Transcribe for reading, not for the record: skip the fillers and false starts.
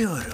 Yapıyorum.